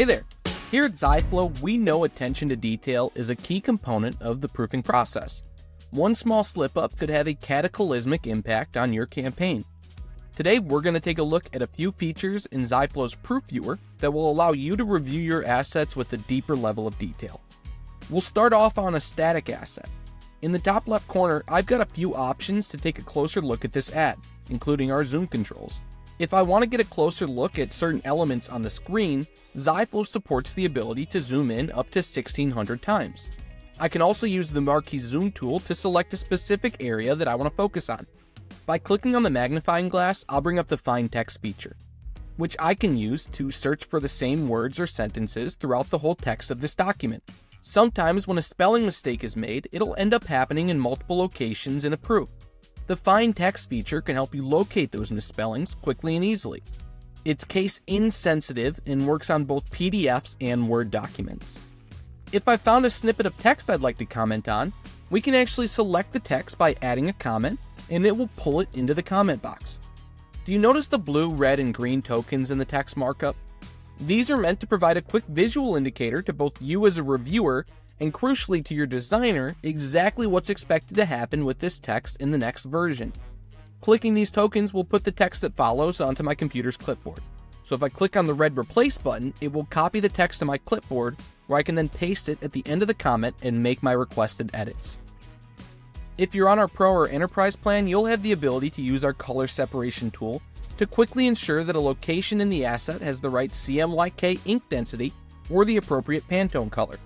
Hey there! Here at Ziflow, we know attention to detail is a key component of the proofing process. One small slip-up could have a cataclysmic impact on your campaign. Today, we're going to take a look at a few features in Ziflow's Proof Viewer that will allow you to review your assets with a deeper level of detail. We'll start off on a static asset. In the top left corner, I've got a few options to take a closer look at this ad, including our zoom controls. If I want to get a closer look at certain elements on the screen, Ziflow supports the ability to zoom in up to 1600 times. I can also use the Marquee Zoom tool to select a specific area that I want to focus on. By clicking on the magnifying glass, I'll bring up the Find Text feature, which I can use to search for the same words or sentences throughout the whole text of this document. Sometimes when a spelling mistake is made, it'll end up happening in multiple locations in a proof. The Find Text feature can help you locate those misspellings quickly and easily. It's case insensitive and works on both PDFs and Word documents. If I found a snippet of text I'd like to comment on, we can actually select the text by adding a comment, and it will pull it into the comment box. Do you notice the blue, red, and green tokens in the text markup? These are meant to provide a quick visual indicator to both you as a reviewer and crucially to your designer exactly what's expected to happen with this text in the next version. Clicking these tokens will put the text that follows onto my computer's clipboard. So if I click on the red replace button, it will copy the text to my clipboard where I can then paste it at the end of the comment and make my requested edits. If you're on our Pro or Enterprise plan, you'll have the ability to use our color separation tool to quickly ensure that a location in the asset has the right CMYK ink density or the appropriate Pantone color.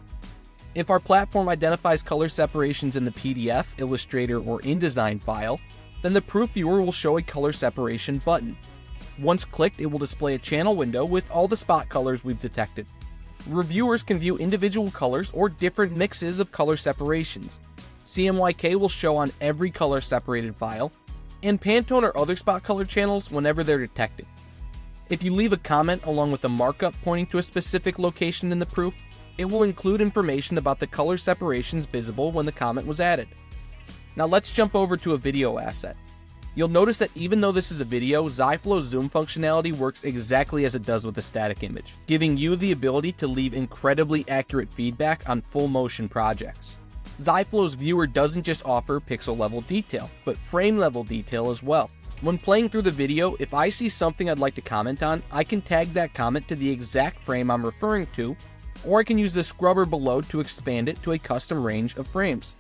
If our platform identifies color separations in the PDF, Illustrator, or InDesign file, then the Proof Viewer will show a color separation button. Once clicked, it will display a channel window with all the spot colors we've detected. Reviewers can view individual colors or different mixes of color separations. CMYK will show on every color separated file, and Pantone or other spot color channels whenever they're detected. If you leave a comment along with a markup pointing to a specific location in the proof, it will include information about the color separations visible when the comment was added. Now let's jump over to a video asset. You'll notice that even though this is a video, Ziflow's zoom functionality works exactly as it does with a static image, giving you the ability to leave incredibly accurate feedback on full motion projects. Ziflow's viewer doesn't just offer pixel level detail, but frame level detail as well. When playing through the video, if I see something I'd like to comment on, I can tag that comment to the exact frame I'm referring to, or I can use the scrubber below to expand it to a custom range of frames.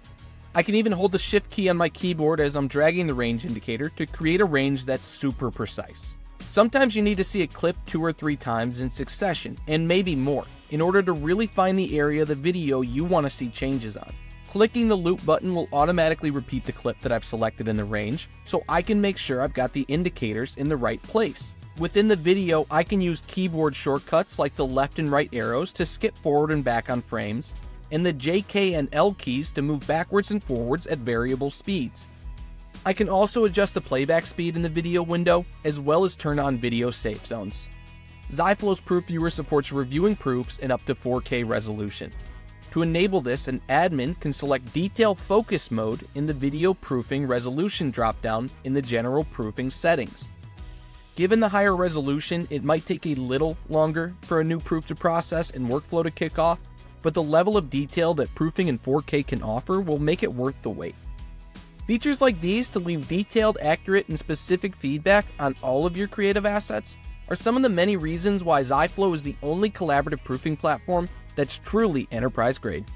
I can even hold the Shift key on my keyboard as I'm dragging the range indicator to create a range that's super precise. Sometimes you need to see a clip 2 or 3 times in succession, and maybe more, in order to really find the area of the video you want to see changes on. Clicking the loop button will automatically repeat the clip that I've selected in the range, so I can make sure I've got the indicators in the right place. Within the video, I can use keyboard shortcuts like the left and right arrows to skip forward and back on frames, and the J, K, and L keys to move backwards and forwards at variable speeds. I can also adjust the playback speed in the video window, as well as turn on video safe zones. Ziflow's Proof Viewer supports reviewing proofs in up to 4K resolution. To enable this, an admin can select Detail Focus Mode in the Video Proofing Resolution dropdown in the General Proofing Settings. Given the higher resolution, it might take a little longer for a new proof to process and workflow to kick off, but the level of detail that proofing in 4K can offer will make it worth the wait. Features like these to leave detailed, accurate, and specific feedback on all of your creative assets are some of the many reasons why Ziflow is the only collaborative proofing platform that's truly enterprise grade.